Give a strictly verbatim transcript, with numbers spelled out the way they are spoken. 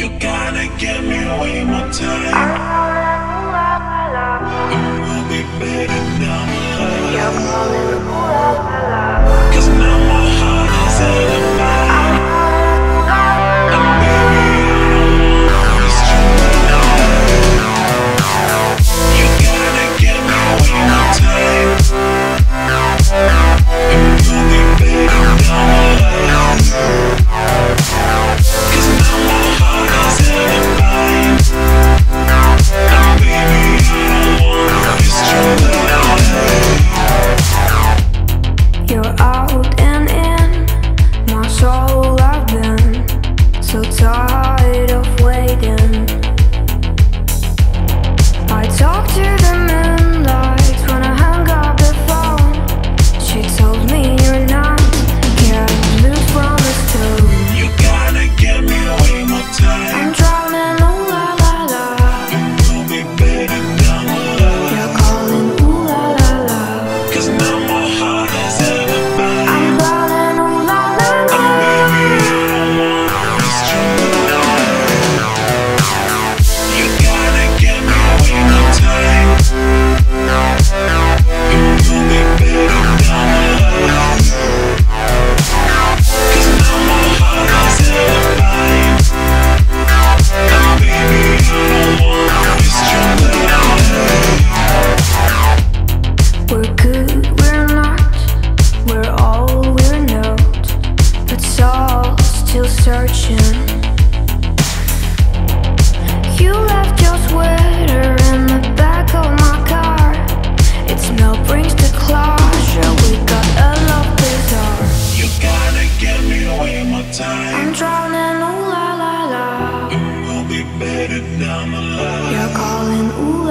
You gotta give me way more time. It will be better now, my love. Cause now my heart is in a mind. And baby, I don't want this to be now. You gotta give me way more time. It will be better now, my love. Cause now my heart is in a bind. And baby, I don't wanna kiss your love. You're out and in my soul. I've been so tired of waiting. I talk to the moonlight when I hung up the phone. She told me you're not getting blue from the stove. You gotta give me way more time. I'm drowning, oh la la la. It will be better now, love. You're calling, ooh la la la. Cause now my heart is in a bind. I'm drowning, oh la la la. And baby, I don't wanna miss you now. You gotta give me way more time. It will be better now, love. Cause now my heart is in a bind. And baby, I don't wanna miss you now. We're good, we're not, we're all we're not, but soul still searching. You left your sweater in the back of my car. It smell brings the closure. We got a love bizarre. You gotta give me way more time. I'm drowning, ooh la la la. It will be better now, my love. You're calling, ooh.